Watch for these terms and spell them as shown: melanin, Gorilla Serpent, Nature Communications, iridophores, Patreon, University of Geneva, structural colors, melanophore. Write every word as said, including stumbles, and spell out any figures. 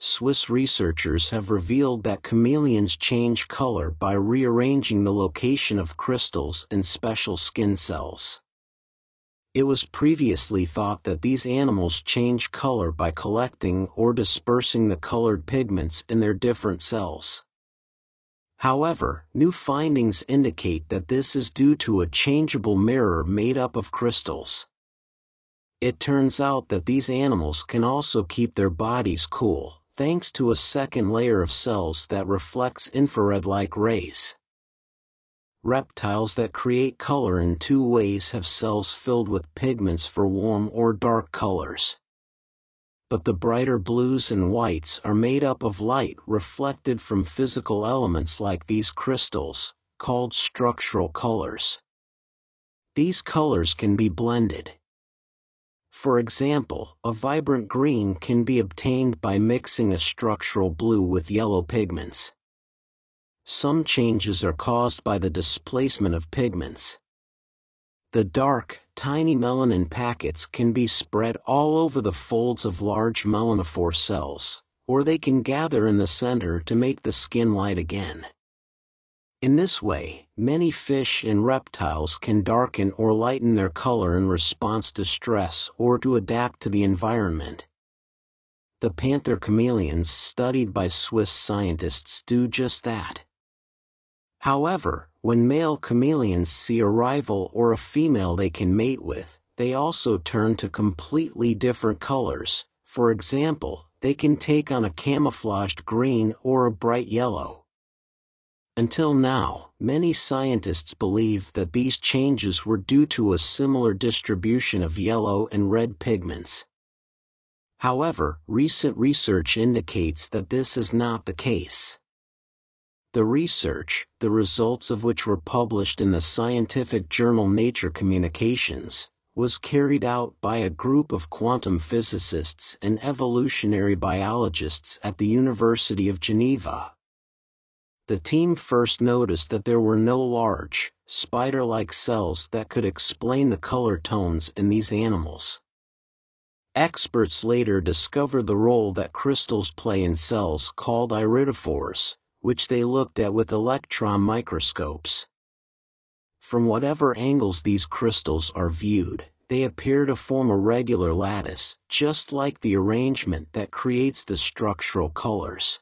Swiss researchers have revealed that chameleons change color by rearranging the location of crystals in special skin cells. It was previously thought that these animals change color by collecting or dispersing the colored pigments in their different cells. However, new findings indicate that this is due to a changeable mirror made up of crystals. It turns out that these animals can also keep their bodies cool, thanks to a second layer of cells that reflects infrared-like rays. Reptiles that create color in two ways have cells filled with pigments for warm or dark colors. But the brighter blues and whites are made up of light reflected from physical elements like these crystals, called structural colors. These colors can be blended. For example, a vibrant green can be obtained by mixing a structural blue with yellow pigments. Some changes are caused by the displacement of pigments. The dark, tiny melanin packets can be spread all over the folds of large melanophore cells, or they can gather in the center to make the skin light again. In this way, many fish and reptiles can darken or lighten their color in response to stress or to adapt to the environment. The panther chameleons studied by Swiss scientists do just that. However, when male chameleons see a rival or a female they can mate with, they also turn to completely different colors. For example, they can take on a camouflaged green or a bright yellow. Until now, many scientists believe that these changes were due to a similar distribution of yellow and red pigments. However, recent research indicates that this is not the case. The research, the results of which were published in the scientific journal Nature Communications, was carried out by a group of quantum physicists and evolutionary biologists at the University of Geneva. The team first noticed that there were no large, spider-like cells that could explain the color tones in these animals. Experts later discovered the role that crystals play in cells called iridophores, which they looked at with electron microscopes. From whatever angles these crystals are viewed, they appear to form a regular lattice, just like the arrangement that creates the structural colors.